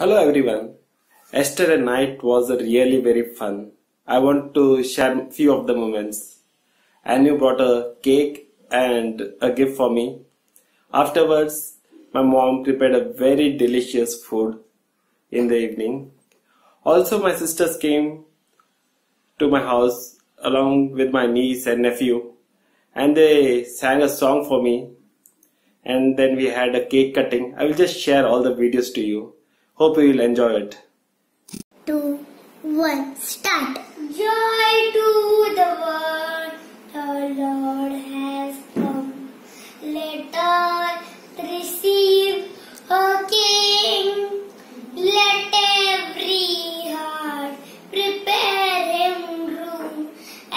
Hello everyone. Yesterday night was really very fun. I want to share few of the moments. Anu brought a cake and a gift for me. Afterwards, my mom prepared a very delicious food in the evening. Also, my sisters came to my house along with my niece and nephew, and they sang a song for me. And then we had a cake cutting. I will just share all the videos to you. Hope you will enjoy it. 2, 1, start. Joy to the world, the Lord has come. Let all receive her King. Let every heart prepare him room,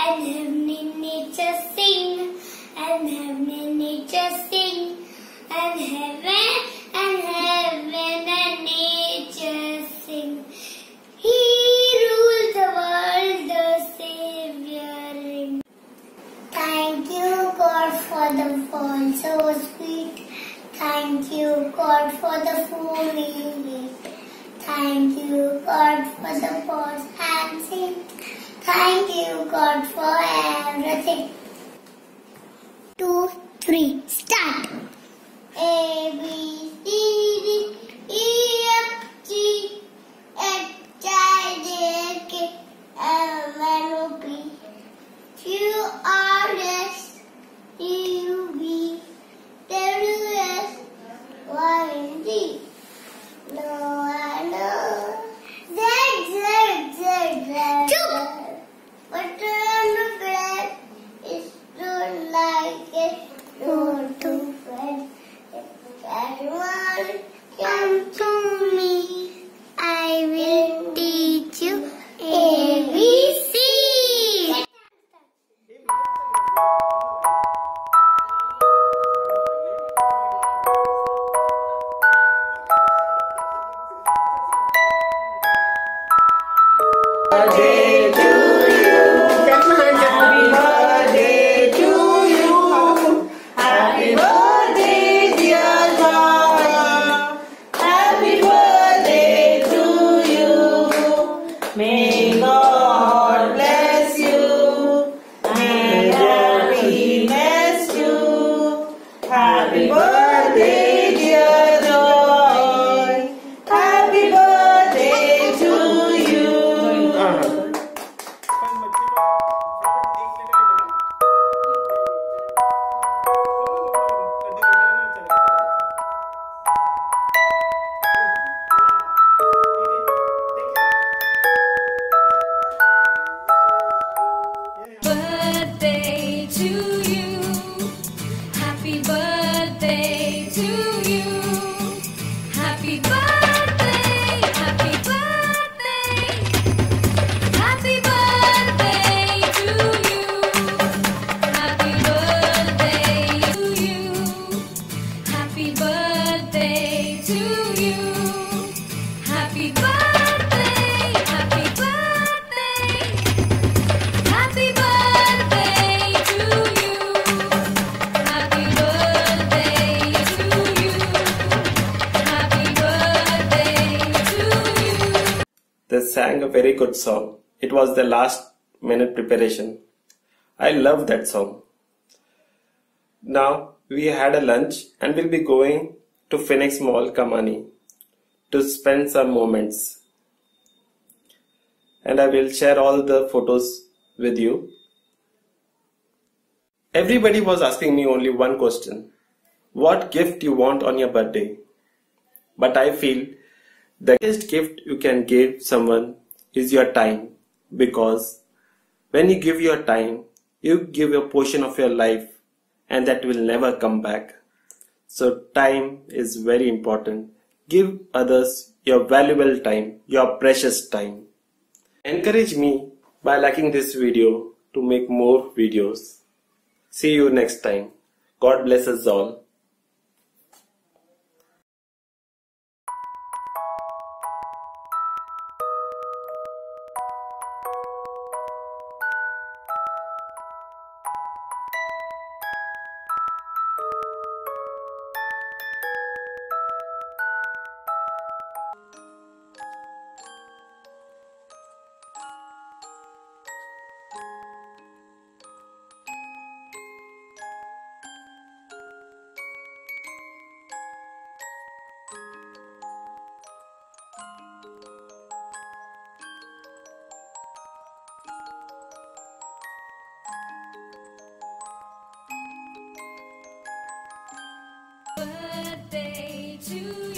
and heavenly nature sing, and heavenly nature sing, and heaven. So sweet, thank you God for the food we ate. Thank you God for the pots and sink. Thank you God for everything. 2, 3, start. A, B, C, D, E, F, G, H, I, J, K, L, M, N, O, P, Q, R, S, T, U, V. They sang a very good song. It was the last minute preparation. I love that song. Now we had a lunch and we'll be going to Phoenix Mall Kamani to spend some moments. And I will share all the photos with you. Everybody was asking me only one question. What gift you want on your birthday? But I feel the best gift you can give someone is your time, because when you give your time, you give a portion of your life, and that will never come back. So time is very important. Give others your valuable time, your precious time. Encourage me by liking this video to make more videos. See you next time. God bless us all. to